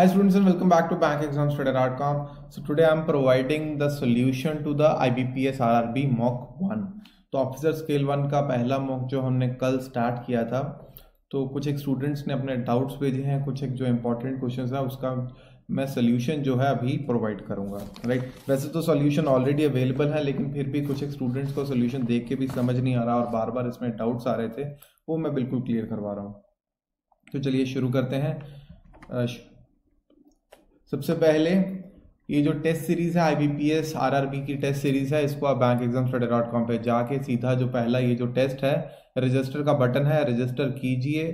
Hi students and welcome back to BankExamsToday.com. So today I am providing the solution to the IBPS RRB mock 1. तो officer scale 1 का पहला mock जो हमने कल start किया था, तो कुछ एक स्टूडेंट्स ने अपने डाउट्स भेजे हैं, कुछ एक जो इम्पोर्टेंट क्वेश्चंस है उसका मैं सोल्यूशन जो है अभी प्रोवाइड करूंगा, राइट। वैसे तो सोल्यूशन ऑलरेडी अवेलेबल है, लेकिन फिर भी कुछ एक स्टूडेंट्स को सोल्यूशन देख के भी समझ नहीं आ रहा और बार बार इसमें डाउट्स आ रहे थे, वो मैं बिल्कुल क्लियर करवा रहा हूँ। तो चलिए शुरू करते हैं। सबसे पहले ये जो टेस्ट सीरीज़ है IBPS RRB की टेस्ट सीरीज़ है, इसको आप BankExamsToday.com पे जाके सीधा जो पहला ये जो टेस्ट है रजिस्टर का बटन है, रजिस्टर कीजिए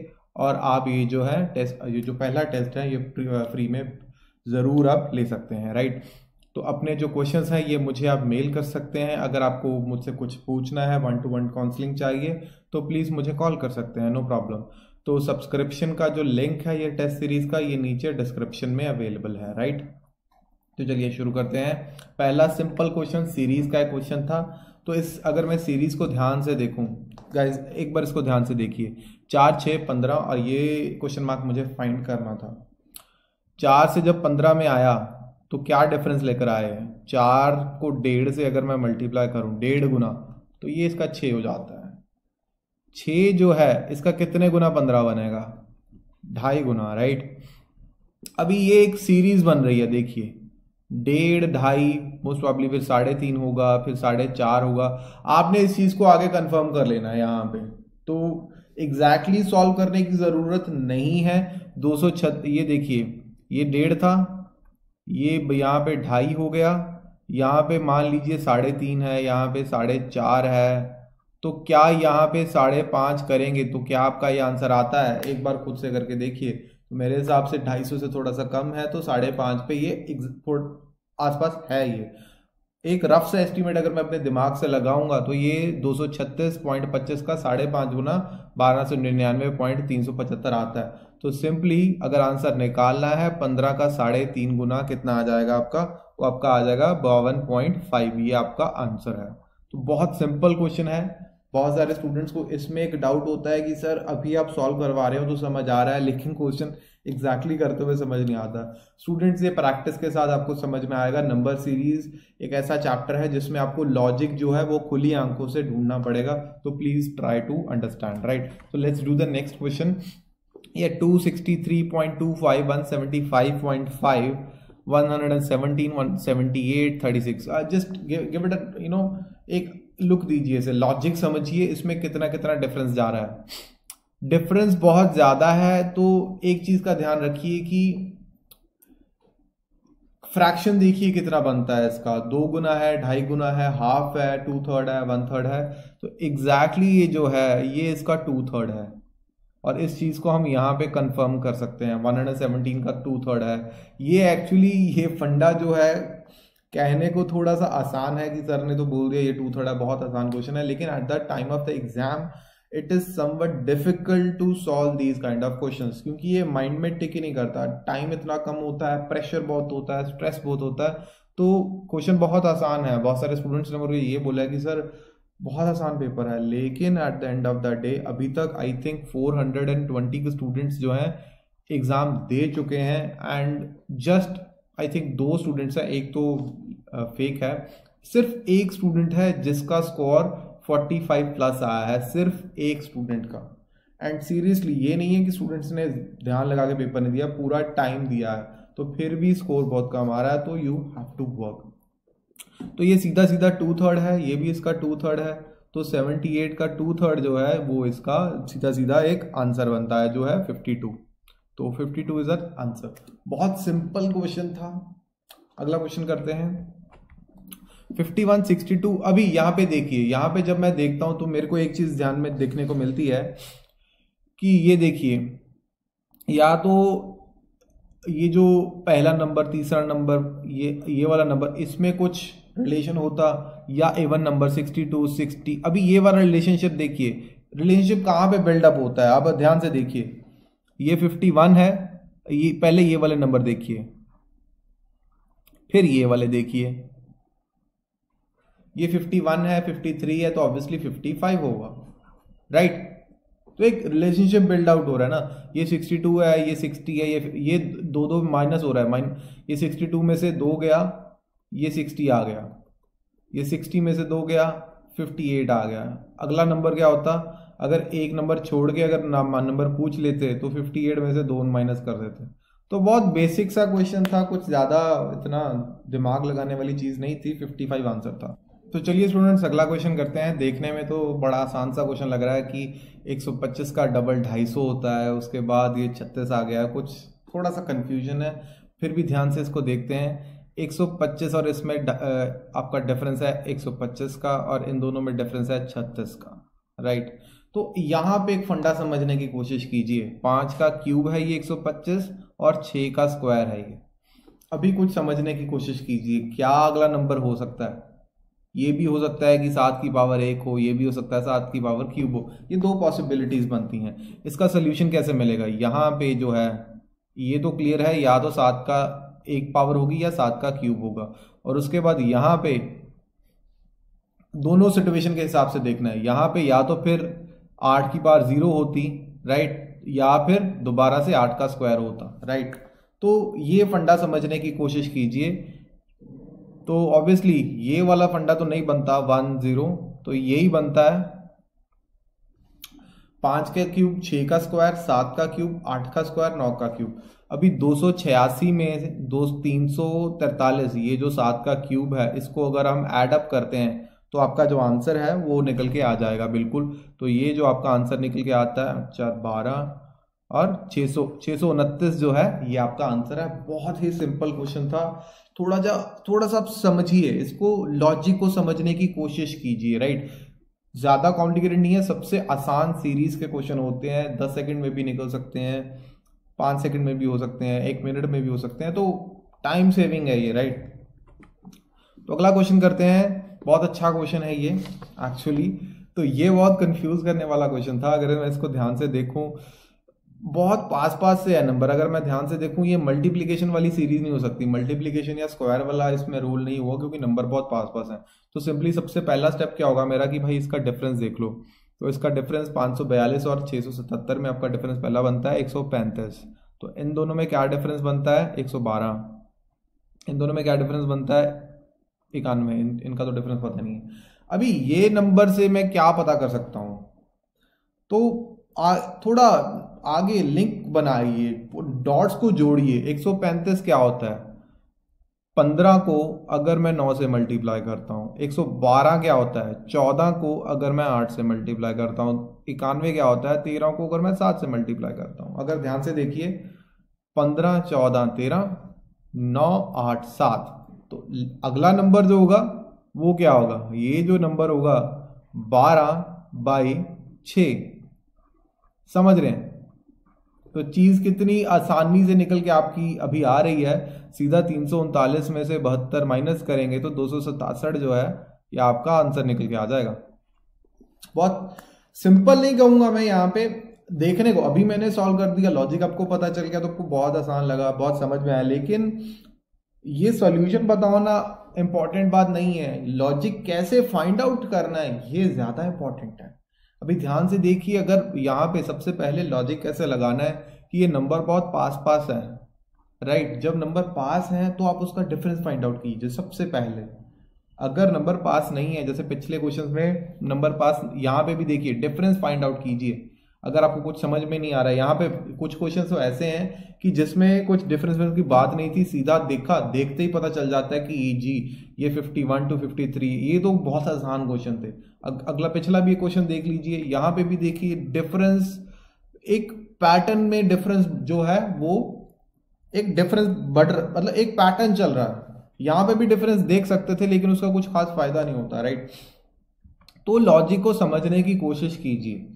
और आप ये जो है टेस्ट, ये जो पहला टेस्ट है ये फ्री में ज़रूर आप ले सकते हैं, राइट। तो अपने जो क्वेश्चंस हैं ये मुझे आप मेल कर सकते हैं। अगर आपको मुझसे कुछ पूछना है, 1-to-1 काउंसलिंग चाहिए तो प्लीज़ मुझे कॉल कर सकते हैं, नो प्रॉब्लम। तो सब्सक्रिप्शन का जो लिंक है ये टेस्ट सीरीज़ का, ये नीचे डिस्क्रिप्शन में अवेलेबल है, राइट। तो चलिए शुरू करते हैं। पहला सिंपल क्वेश्चन सीरीज़ का एक क्वेश्चन था। तो इस, अगर मैं सीरीज़ को ध्यान से देखूँ गाइज, एक बार इसको ध्यान से देखिए, 4, 6, 15 और ये क्वेश्चन मार्क मुझे फाइंड करना था। 4 से जब 15 में आया तो क्या डिफरेंस लेकर आए हैं, 4 को 1.5 से अगर मैं मल्टीप्लाई करूं 1.5 गुना, तो ये इसका 6 हो जाता है। 6 जो है इसका कितने गुना 15 बनेगा, 2.5 गुना, राइट। अभी ये एक सीरीज बन रही है, देखिए 1.5, 2, मोस्ट प्रॉब्ली फिर 3.5 होगा, फिर 4.5 होगा। आपने इस चीज़ को आगे कंफर्म कर लेना है यहाँ पे, तो एग्जैक्टली सॉल्व करने की ज़रूरत नहीं है। 236, ये देखिए ये 1.5 था, ये यहाँ पे 2.5 हो गया, यहाँ पे मान लीजिए 3.5 है, यहाँ पे 4.5 है, तो क्या यहाँ पे 5.5 करेंगे तो क्या आपका ये आंसर आता है? एक बार खुद से करके देखिए। तो मेरे हिसाब से 250 से थोड़ा सा कम है, तो 5.5 पे ये आसपास है। ये एक रफ सा एस्टीमेट अगर मैं अपने दिमाग से लगाऊंगा तो ये 236.25 का 5.5 गुना 1299.375 आता है। तो सिंपली अगर आंसर निकालना है 15 का 3.5 गुना कितना आ जाएगा आपका, वो आपका आ जाएगा 52.5। ये आपका आंसर है। तो बहुत सिंपल क्वेश्चन है। बहुत सारे स्टूडेंट्स को इसमें एक डाउट होता है कि सर अभी आप सॉल्व करवा रहे हो तो समझ आ रहा है, लेकिन क्वेश्चन एग्जैक्टली करते हुए समझ नहीं आता। स्टूडेंट्स ये प्रैक्टिस के साथ आपको समझ में आएगा। नंबर सीरीज एक ऐसा चैप्टर है जिसमें आपको लॉजिक जो है वो खुली आंखों से ढूंढना पड़ेगा, तो please try to understand, right. So let's do the next question. ये 263.25, 175.5, 117, 178, 36, जस्ट गिव इट अ एक लुक दीजिए, इसे लॉजिक समझिए, इसमें कितना कितना डिफरेंस जा रहा है। डिफरेंस बहुत ज़्यादा है, तो एक चीज़ का ध्यान रखिए कि फ्रैक्शन देखिए कितना बनता है इसका, 2 गुना है, 2.5 गुना है, 1/2 है, 2/3 है, 1/3 है। तो एग्जैक्टली ये जो है ये इसका 2/3 है, और इस चीज़ को हम यहाँ पे कंफर्म कर सकते हैं। 117 का 2/3 है। ये एक्चुअली ये फंडा जो है कहने को थोड़ा सा आसान है कि सर ने तो बोल दिया ये 2/3 है, बहुत आसान क्वेश्चन है, लेकिन at the time of the exam it is somewhat difficult to solve these kind of questions, क्योंकि ये माइंड में टिक ही नहीं करता। टाइम इतना कम होता है, प्रेशर बहुत होता है, स्ट्रेस बहुत होता है, तो क्वेश्चन बहुत आसान है। बहुत सारे स्टूडेंट्स ने मुझे ये बोला है कि सर बहुत आसान पेपर है, लेकिन at the end of the day अभी तक आई थिंक 420 के स्टूडेंट्स जो हैं एग्ज़ाम दे चुके हैं, and just I think 2 students हैं, एक तो फेक है, सिर्फ एक स्टूडेंट है जिसका स्कोर 45+ आया है, सिर्फ एक स्टूडेंट का। एंड सीरियसली ये नहीं है कि स्टूडेंट्स ने ध्यान लगा के पेपर नहीं दिया, पूरा टाइम दिया है, तो फिर भी स्कोर बहुत कम आ रहा है, तो यू हैव टू वर्क। तो ये सीधा सीधा 2/3 है, ये भी इसका 2/3 है, तो 78 का 2/3 जो है वो इसका सीधा सीधा एक आंसर बनता है जो है 52। तो 52 इज द आंसर। बहुत सिंपल क्वेश्चन था। अगला क्वेश्चन करते हैं 51.62। अभी यहाँ पे देखिए, यहाँ पे जब मैं देखता हूँ तो मेरे को एक चीज़ ध्यान में देखने को मिलती है कि ये देखिए, या तो ये जो पहला नंबर, तीसरा नंबर, ये वाला नंबर, इसमें कुछ रिलेशन होता, या इवन नंबर 62, 60। अभी ये वाला रिलेशनशिप देखिए, रिलेशनशिप कहाँ पे बिल्डअप होता है, आप ध्यान से देखिए। ये 51 है, ये पहले ये वाले नंबर देखिए, फिर ये वाले देखिए, ये 51 है, 53 है, तो ऑब्वियसली 55 होगा, राइट। तो एक रिलेशनशिप बिल्ड आउट हो रहा है ना, ये 62 है, ये 60 है, ये दो दो माइनस हो रहा है, ये 62 में से 2 गया, ये 60 आ गया, ये 60 में से 2 गया, 58 आ गया। अगला नंबर क्या होता अगर एक नंबर छोड़ के अगर नंबर पूछ लेते तो 58 में से 2 माइनस कर देते। तो बहुत बेसिक सा क्वेश्चन था, कुछ ज़्यादा इतना दिमाग लगाने वाली चीज़ नहीं थी, 55 आंसर था। तो चलिए स्टूडेंट्स अगला क्वेश्चन करते हैं। देखने में तो बड़ा आसान सा क्वेश्चन लग रहा है कि 125 का डबल 250 होता है, उसके बाद ये 36 आ गया, कुछ थोड़ा सा कन्फ्यूजन है, फिर भी ध्यान से इसको देखते हैं। 125 और इसमें आपका डिफरेंस है 125 का, और इन दोनों में डिफरेंस है 36 का, राइट। तो यहाँ पे एक फंडा समझने की कोशिश कीजिए, 5 का क्यूब है ये 125 और 6 का स्क्वायर है ये। अभी कुछ समझने की कोशिश कीजिए, क्या अगला नंबर हो सकता है। ये भी हो सकता है कि 7 की पावर 1 हो, ये भी हो सकता है 7 की पावर क्यूब हो, ये दो पॉसिबिलिटीज़ बनती हैं। इसका सोल्यूशन कैसे मिलेगा, यहाँ पे जो है ये तो क्लियर है, या तो 7 का 1 पावर होगी या 7 का क्यूब होगा। और उसके बाद यहाँ पे दोनों सिचुएशन के हिसाब से देखना है, यहाँ पे या तो फिर 8 की पावर 0 होती, राइट, या फिर दोबारा से 8 का स्क्वायर होता, राइट। तो ये फंडा समझने की कोशिश कीजिए। तो ऑब्वियसली ये वाला फंडा तो नहीं बनता 1 0, तो यही बनता है 5 का क्यूब, 6 का स्क्वायर, 7 का क्यूब, 8 का स्क्वायर, 9 का क्यूब। अभी 286 में 343 ये जो 7 का क्यूब है इसको अगर हम ऐड अप करते हैं तो आपका जो आंसर है वो निकल के आ जाएगा बिल्कुल। तो ये जो आपका आंसर निकल के आता है 412 और 629 जो है ये आपका आंसर है। बहुत ही सिंपल क्वेश्चन था, थोड़ा सा आप समझिए इसको, लॉजिक को समझने की कोशिश कीजिए, राइट। ज़्यादा कॉम्प्लिकेटेड नहीं है, सबसे आसान सीरीज़ के क्वेश्चन होते हैं, 10 सेकंड में भी निकल सकते हैं, 5 सेकंड में भी हो सकते हैं, 1 मिनट में भी हो सकते हैं, तो टाइम सेविंग है ये, राइट। तो अगला क्वेश्चन करते हैं, बहुत अच्छा क्वेश्चन है ये एक्चुअली। तो ये बहुत कंफ्यूज करने वाला क्वेश्चन था, अगर मैं इसको ध्यान से देखूं बहुत पास से है नंबर, अगर मैं ध्यान से देखूं ये मल्टीप्लिकेशन वाली सीरीज नहीं हो सकती, मल्टीप्लिकेशन या स्क्वायर वाला इसमें रोल नहीं हुआ क्योंकि नंबर बहुत पास है। तो सिंपली सबसे पहला स्टेप क्या होगा मेरा कि भाई इसका डिफरेंस देख लो। तो इसका डिफरेंस 542 और 677 में आपका डिफरेंस पहला बनता है 135। तो इन दोनों में क्या डिफरेंस बनता है 112, इन दोनों में क्या डिफरेंस बनता है 91, इनका तो डिफरेंस पता नहीं है। अभी ये नंबर से मैं क्या पता कर सकता हूँ, तो थोड़ा आगे लिंक बनाइए, डॉट्स को जोड़िए। 135 क्या होता है, 15 को अगर मैं 9 से मल्टीप्लाई करता हूँ। 112 क्या होता है, 14 को अगर मैं 8 से मल्टीप्लाई करता हूँ। 91 क्या होता है, 13 को अगर मैं 7 से मल्टीप्लाई करता हूँ। अगर ध्यान से देखिए 15 14 13 9 8 7, तो अगला नंबर जो होगा वो क्या होगा, ये जो नंबर होगा 12/6। समझ रहे हैं, तो चीज़ कितनी आसानी से निकल के आपकी अभी आ रही है। सीधा 339 में से 72 माइनस करेंगे तो 267 जो है ये आपका आंसर निकल के आ जाएगा। बहुत सिंपल नहीं कहूँगा मैं, यहाँ पे देखने को अभी मैंने सॉल्व कर दिया, लॉजिक आपको पता चल गया तो आपको बहुत आसान लगा, बहुत समझ में आया। लेकिन ये सॉल्यूशन बताना इम्पॉर्टेंट बात नहीं है, लॉजिक कैसे फाइंड आउट करना है ये ज़्यादा इम्पॉर्टेंट है। अभी ध्यान से देखिए, अगर यहाँ पे सबसे पहले लॉजिक कैसे लगाना है कि ये नंबर बहुत पास है, राइट। जब नंबर पास है तो आप उसका डिफरेंस फाइंड आउट कीजिए सबसे पहले। अगर नंबर पास नहीं है, जैसे पिछले क्वेश्चन में नंबर पास, यहाँ पे भी देखिए डिफरेंस फाइंड आउट कीजिए। अगर आपको कुछ समझ में नहीं आ रहा है, यहाँ पे कुछ क्वेश्चन ऐसे हैं कि जिसमें कुछ डिफरेंस की बात नहीं थी, सीधा देखते ही पता चल जाता है कि जी ये 51 to 53, ये तो बहुत आसान क्वेश्चन थे। अगला पिछला भी क्वेश्चन देख लीजिए, यहाँ पे भी देखिए डिफरेंस, एक पैटर्न में डिफरेंस जो है वो एक डिफरेंस बढ़, मतलब एक पैटर्न चल रहा है। यहाँ पे भी डिफरेंस देख सकते थे लेकिन उसका कुछ खास फायदा नहीं होता, राइट। तो लॉजिक को समझने की कोशिश कीजिए,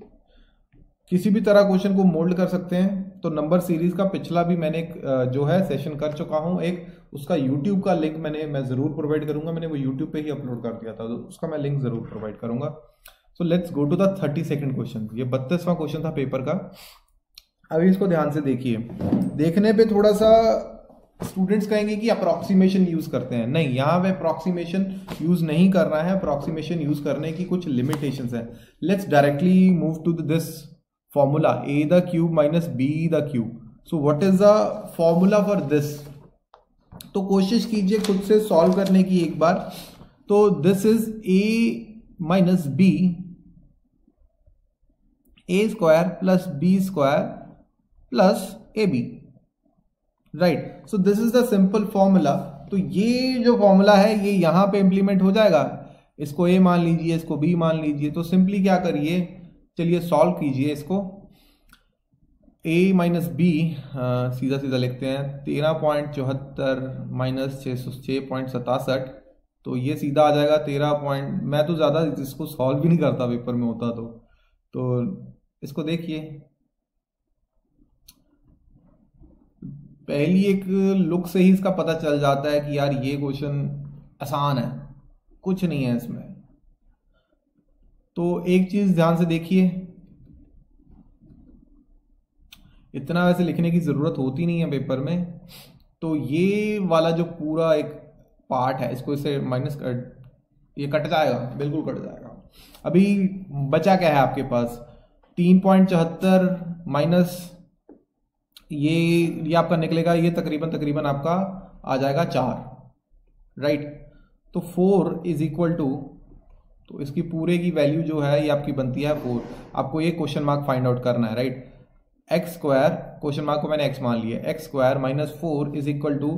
किसी भी तरह क्वेश्चन को मोल्ड कर सकते हैं। तो नंबर सीरीज का पिछला भी मैंने जो है सेशन कर चुका हूं, एक उसका यूट्यूब का लिंक मैं ज़रूर प्रोवाइड करूंगा, मैंने वो यूट्यूब पे ही अपलोड कर दिया था, तो उसका मैं लिंक ज़रूर प्रोवाइड करूंगा। So let's go to the 32वां क्वेश्चन। ये 32वां क्वेश्चन था पेपर का। अभी इसको ध्यान से देखिए, देखने पर थोड़ा सा स्टूडेंट्स कहेंगे कि अप्रॉक्सीमेशन यूज़ करते हैं, नहीं, यहाँ पे अप्रॉक्सीमेशन यूज़ नहीं करना है। अप्रॉक्सीमेशन यूज़ करने की कुछ लिमिटेशंस हैं। Let's directly move to this formula a the cube minus b the cube. So what is the formula for this? तो कोशिश कीजिए खुद से सॉल्व करने की एक बार. तो this is a minus B A square plus B square plus A B, right. So this is the simple formula. तो ये जो फॉर्मूला है ये यहां पे इंप्लीमेंट हो जाएगा. इसको ए मान लीजिए, इसको बी मान लीजिए. तो सिंपली क्या करिए, चलिए सॉल्व कीजिए इसको. a माइनस बी सीधा सीधा लिखते हैं 13.74 माइनस 6.67. तो ये सीधा आ जाएगा 13. मैं तो ज़्यादा इसको सॉल्व भी नहीं करता पेपर में होता तो इसको देखिए. पहली एक लुक से ही इसका पता चल जाता है कि यार ये क्वेश्चन आसान है, कुछ नहीं है इसमें. तो एक चीज़ ध्यान से देखिए, इतना वैसे लिखने की ज़रूरत होती नहीं है पेपर में. तो ये वाला जो पूरा एक पार्ट है इसको इसे माइनस कर, ये कट जाएगा, बिल्कुल कट जाएगा. अभी बचा क्या है आपके पास, 3.74 माइनस ये आपका निकलेगा, ये तकरीबन आपका आ जाएगा 4, राइट. तो 4 इज इक्वल टू, तो इसकी पूरे की वैल्यू जो है ये आपकी बनती है 4. आपको ये क्वेश्चन मार्क फाइंड आउट करना है, right. X square, question mark को मैंने एक्स मान लिया, x square minus 4 is equal to.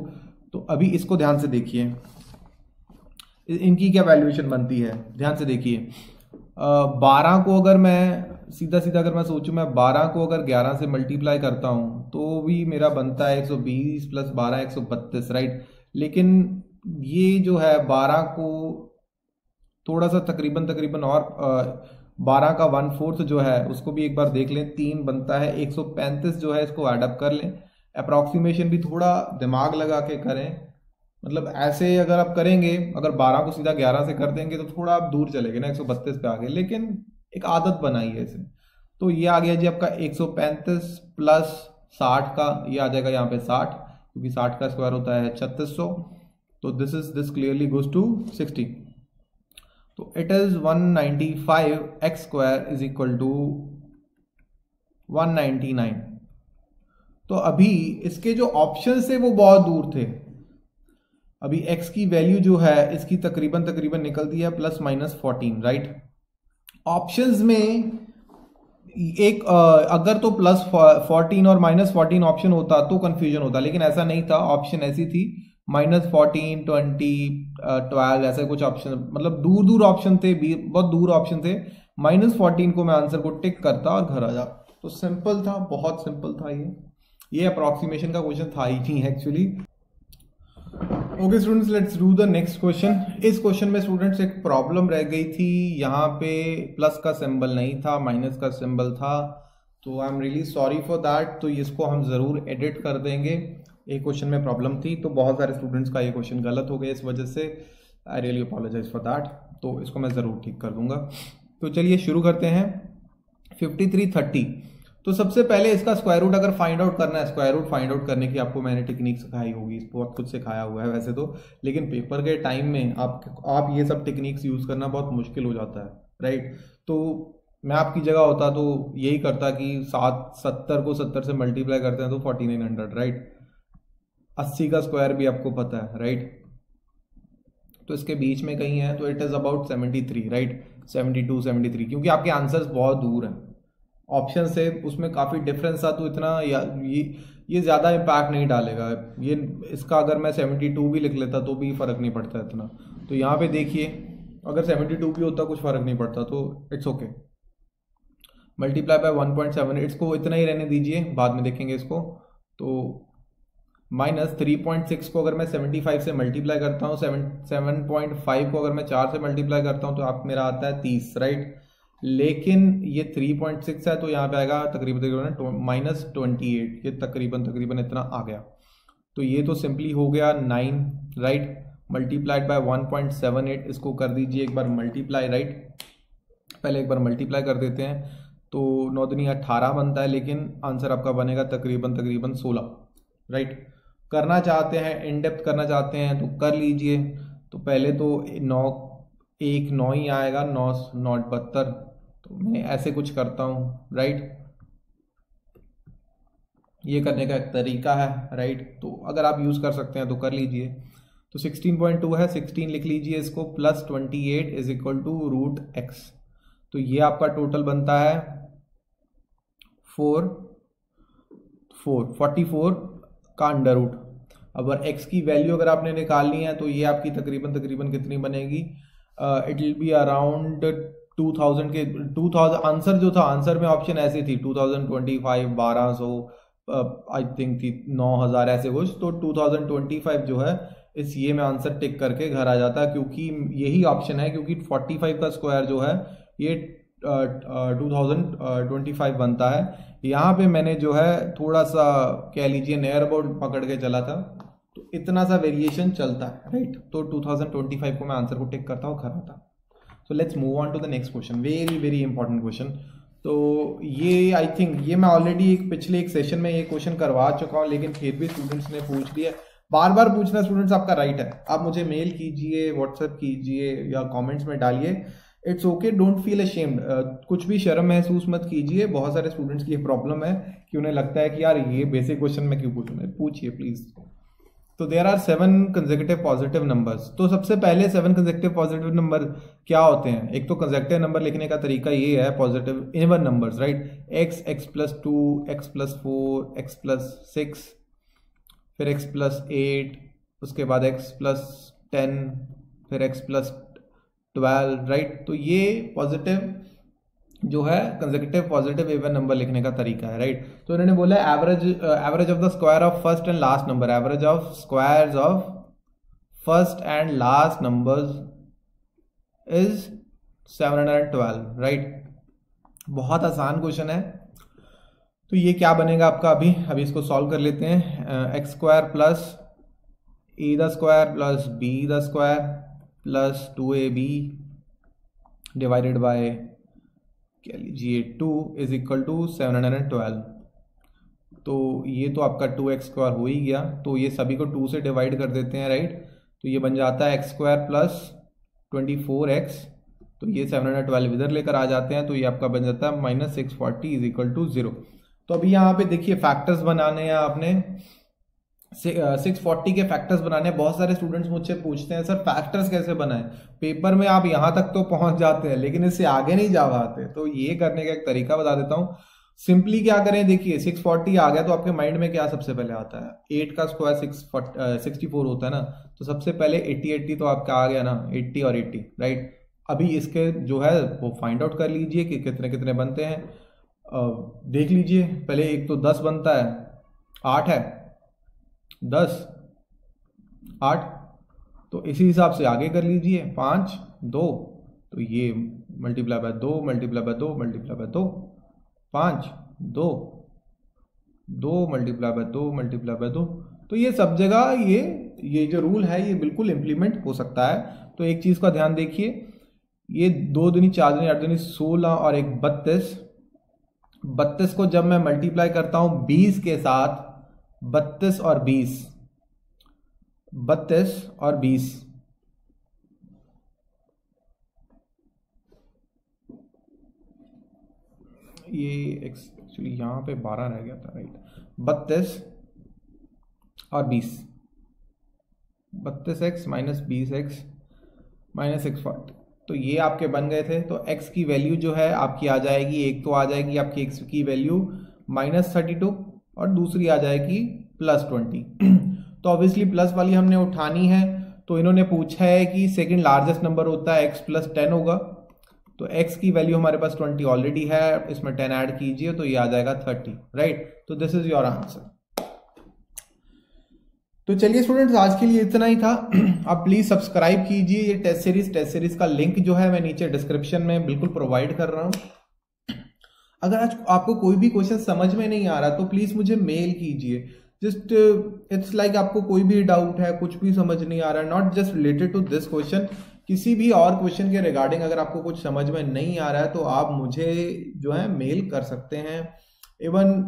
तो अभी इसको ध्यान से देखिए इनकी क्या वैल्यूएशन बनती है. ध्यान से देखिए 12 को अगर मैं सीधा सीधा अगर मैं सोचूं, मैं 12 को अगर 11 से मल्टीप्लाई करता हूं तो भी मेरा बनता है 120 प्लस 12 132, राइट. लेकिन ये जो है 12 को थोड़ा सा तकरीबन और 12 का 1/4 जो है उसको भी एक बार देख लें, 3 बनता है 135 जो है इसको एडअप कर लें. अप्रॉक्सीमेशन भी थोड़ा दिमाग लगा के करें, मतलब ऐसे अगर आप करेंगे, अगर 12 को सीधा 11 से कर देंगे तो थोड़ा आप दूर चलेंगे ना 132 पे आगे, लेकिन एक आदत बनाइए इसे. तो ये आ गया जी आपका 135 प्लस 60 का, ये आ जाएगा यहाँ पे 60, क्योंकि 60 का स्क्वायर होता है 3600. तो दिस क्लियरली गोज टू 60. तो it is 195 x square is equal to 199. तो अभी इसके जो ऑप्शन थे वो बहुत दूर थे. अभी x की वैल्यू जो है इसकी तकरीबन निकलती है ±14, राइट. ऑप्शंस में एक अगर तो +14 और -14 ऑप्शन होता तो कंफ्यूजन होता, लेकिन ऐसा नहीं था. ऑप्शन ऐसी थी -14 20 12 ऐसे कुछ ऑप्शन, मतलब दूर ऑप्शन थे, बहुत दूर ऑप्शन थे. -14 को मैं आंसर को टिक करता और घर आ जाता. तो सिंपल था, बहुत सिंपल था. ये अप्रॉक्सीमेशन का क्वेश्चन था ही नहीं actually. Okay students, let's do the next question. इस क्वेश्चन में स्टूडेंट्स एक प्रॉब्लम रह गई थी, यहाँ पे प्लस का सिंबल नहीं था, माइनस का सिंबल था. तो I am really sorry for that. तो इसको हम ज़रूर एडिट कर देंगे. एक क्वेश्चन में प्रॉब्लम थी तो बहुत सारे स्टूडेंट्स का ये क्वेश्चन गलत हो गया इस वजह से. I really apologise for that. तो इसको मैं ज़रूर ठीक कर दूंगा. तो चलिए शुरू करते हैं. 5330. तो सबसे पहले इसका स्क्वायर रूट अगर फाइंड आउट करना है, स्क्वायर रूट फाइंड आउट करने की आपको मैंने टेक्निक सिखाई होगी, बहुत कुछ सिखाया हुआ है वैसे तो, लेकिन पेपर के टाइम में आप ये सब टेक्निक्स यूज़ करना बहुत मुश्किल हो जाता है, राइट. तो मैं आपकी जगह होता तो यही करता कि 70 को 70 से मल्टीप्लाई करते हैं तो 4900, राइट. 80 का स्क्वायर भी आपको पता है, राइट. तो इसके बीच में कहीं है. तो इट इज़ अबाउट 73, राइट. 72 73, क्योंकि आपके आंसर्स बहुत दूर हैं. ऑप्शन से उसमें काफ़ी डिफरेंस था तो इतना ये ज़्यादा इम्पैक्ट नहीं डालेगा. ये इसका अगर मैं 72 भी लिख लेता तो भी फ़र्क नहीं पड़ता इतना. तो यहाँ पे देखिए अगर 72 भी होता कुछ फ़र्क नहीं पड़ता. तो इट्स ओके. मल्टीप्लाई बाय 1.7, इसको इतना ही रहने दीजिए, बाद में देखेंगे इसको. तो -3.6 को अगर मैं 75 से मल्टीप्लाई करता हूँ, 7.5 को अगर मैं 4 से मल्टीप्लाई करता हूँ तो आप मेरा आता है 30, राइट. लेकिन ये 3.6 है तो यहाँ पे आएगा तकरीबन -28. ये तकरीबन इतना आ गया. तो ये तो सिंपली हो गया 9, राइट. मल्टीप्लाइड बाय 1.78, इसको कर दीजिए एक बार मल्टीप्लाई, राइट. पहले एक बार मल्टीप्लाई कर देते हैं. तो 9 दूनी 18 बनता है, लेकिन आंसर आपका बनेगा तकरीबन 16, राइट. करना चाहते हैं, इन डेप्थ करना चाहते हैं तो कर लीजिए. तो पहले तो 9 ही आएगा, 9 9 72. तो मैं ऐसे कुछ करता हूँ, राइट. ये करने का एक तरीका है, राइट। तो अगर आप यूज़ कर सकते हैं तो कर लीजिए। तो 16.2 है, 16 लिख लीजिए इसको, plus 28 is equal to root x. तो ये आपका टोटल बनता है 44 का अंडर रूट। अगर x की वैल्यू अगर आपने निकालनी है तो ये आपकी तकरीबन कितनी बनेगी, इट विल बी अराउंड 2000 के 2000 आंसर जो था, आंसर में ऑप्शन ऐसे थी 2025, 1200, आई थिंक थी 9000 ऐसे कुछ। तो 2025 जो है इस ये में आंसर टिक करके घर आ जाता है, क्योंकि यही ऑप्शन है, क्योंकि 45 का स्क्वायर जो है ये 2025 बनता है। यहाँ पे मैंने जो है थोड़ा सा कह लीजिए नियर अबाउट पकड़ के चला था, तो इतना सा वेरिएशन चलता है, राइट। तो 2025 को मैं आंसर को टिक करता हूँ, खरा था। So let's move on to the next question, very important question. तो ये आई थिंक ये मैं ऑलरेडी पिछले एक सेशन में ये क्वेश्चन करवा चुका हूँ, लेकिन फिर भी स्टूडेंट्स ने पूछ लिया। बार बार पूछना स्टूडेंट्स आपका राइट है। आप मुझे मेल कीजिए, व्हाट्सएप कीजिए या कॉमेंट्स में डालिए, it's okay, don't feel ashamed. कुछ भी शर्म महसूस मत कीजिए। बहुत सारे स्टूडेंट्स की ये प्रॉब्लम है कि उन्हें लगता है कि यार ये बेसिक क्वेश्चन मैं क्यों पूछूँ। पूछिए प्लीज़। तो there are 7 consecutive positive numbers. तो सबसे पहले 7 कंसेक्यूटिव पॉजिटिव नंबर क्या होते हैं? एक तो कंसेक्यूटिव नंबर लिखने का तरीका ये है, positive even numbers, right. X, x+2, x+4, x+6, फिर x+8, उसके बाद x+10, फिर x+12, राइट। तो ये पॉजिटिव जो है कंसेक्यूटिव पॉजिटिव इवन नंबर लिखने का तरीका है, राइट। तो इन्होंने बोला average of the square of first and last number, average of squares of first and last numbers is 712, right. बहुत आसान क्वेश्चन है। तो ये क्या बनेगा आपका, अभी इसको सॉल्व कर लेते हैं। x² plus a² plus b² plus 2ab divided by क्या लीजिए 2 इज इक्वल टू 712। तो ये तो आपका 2x² हो ही गया, तो ये सभी को 2 से डिवाइड कर देते हैं, राइट। तो ये बन जाता है x² प्लस 24x, तो ये 712 इधर लेकर आ जाते हैं, तो ये आपका बन जाता है -640 इज इक्वल टू 0। तो अभी यहाँ पे देखिए फैक्टर्स बनाने हैं आपने, 640 के फैक्टर्स बनाने हैं। बहुत सारे स्टूडेंट्स मुझसे पूछते हैं सर फैक्टर्स कैसे बनाएं, पेपर में आप यहाँ तक तो पहुँच जाते हैं लेकिन इससे आगे नहीं जा पाते। तो ये करने का एक तरीका बता देता हूँ। सिंपली क्या करें, देखिए 640 आ गया तो आपके माइंड में क्या सबसे पहले आता है, 8 का स्क्वायर 64 होता है ना। तो सबसे पहले 80 तो आपका आ गया ना, 80 और 80, राइट। अभी इसके जो है वो फाइंड आउट कर लीजिए कि कितने बनते हैं। देख लीजिए पहले, एक तो 10 बनता है, 8 है, 10, 8, तो इसी हिसाब से आगे कर लीजिए, 5, 2, तो ये मल्टीप्लाई बाय 2, 5, 2, 2 मल्टीप्लाई बाय 2। तो ये सब जगह ये जो रूल है ये बिल्कुल इम्प्लीमेंट हो सकता है। तो एक चीज़ का ध्यान देखिए, ये 2 दूनी 4 दूनी 8 दूनी 16 और एक 32 को जब मैं मल्टीप्लाई करता हूँ 20 के साथ, 32 और 20, ये एक्चुअली यहाँ पे 12 रह गया था, राइट। 32 और 20, 32x - 20x - 640, तो ये आपके बन गए थे। तो x की वैल्यू जो है आपकी आ जाएगी, एक तो आ जाएगी आपकी x की वैल्यू -32 और दूसरी आ जाएगी +20। तो ऑब्वियसली प्लस वाली हमने उठानी है। तो इन्होंने पूछा है कि सेकंड लार्जेस्ट नंबर होता है x+10 होगा, तो x की वैल्यू हमारे पास 20 ऑलरेडी है, इसमें 10 ऐड कीजिए तो ये आ जाएगा 30, राइट। तो दिस इज योर आंसर। तो चलिए स्टूडेंट्स, आज के लिए इतना ही था। आप प्लीज़ सब्सक्राइब कीजिए, ये टेस्ट सीरीज का लिंक जो है मैं नीचे डिस्क्रिप्शन में बिल्कुल प्रोवाइड कर रहा हूँ। अगर आज आपको कोई भी क्वेश्चन समझ में नहीं आ रहा तो प्लीज़ मुझे मेल कीजिए। जस्ट इट्स लाइक आपको कोई भी डाउट है, कुछ भी समझ नहीं आ रहा, not just related to this question, किसी भी और क्वेश्चन के रिगार्डिंग अगर आपको कुछ समझ में नहीं आ रहा है तो आप मुझे जो है मेल कर सकते हैं। इवन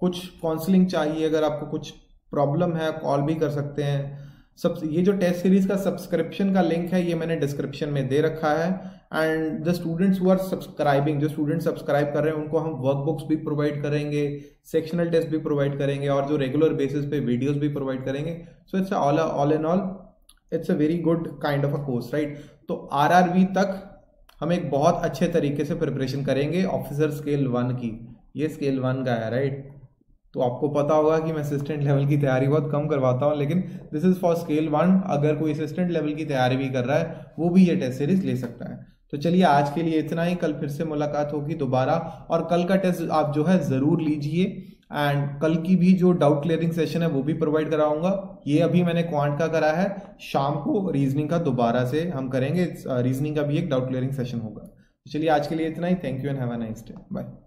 कुछ काउंसलिंग चाहिए, अगर आपको कुछ प्रॉब्लम है कॉल भी कर सकते हैं। सब ये जो टेस्ट सीरीज का सब्सक्रिप्शन का लिंक है ये मैंने डिस्क्रिप्शन में दे रखा है। And the students who are subscribing, जो स्टूडेंट सब्सक्राइब कर रहे हैं उनको हम वर्कबुक्स भी प्रोवाइड करेंगे, सेक्शनल टेस्ट भी प्रोवाइड करेंगे और जो रेगुलर बेसिस पे वीडियोस भी प्रोवाइड करेंगे। So it's all in all it's a very good kind of a course, right. तो आरआरबी तक हम एक बहुत अच्छे तरीके से प्रिपरेशन करेंगे ऑफिसर स्केल 1 की। ये स्केल 1 का है, राइट। तो आपको पता होगा कि मैं असिस्टेंट लेवल की तैयारी बहुत कम करवाता हूँ, लेकिन दिस इज़ फॉर स्केल 1। अगर कोई असिस्टेंट लेवल की तैयारी भी कर रहा है वो भी ये टेस्ट सीरीज ले सकता है। तो चलिए आज के लिए इतना ही, कल फिर से मुलाकात होगी दोबारा। और कल का टेस्ट आप जो है ज़रूर लीजिए, एंड कल की भी जो डाउट क्लियरिंग सेशन है वो भी प्रोवाइड कराऊंगा। ये अभी मैंने क्वांट का करा है, शाम को रीजनिंग का दोबारा से हम करेंगे। रीजनिंग का भी एक डाउट क्लियरिंग सेशन होगा। तो चलिए आज के लिए इतना ही, thank you and have a nice day, bye.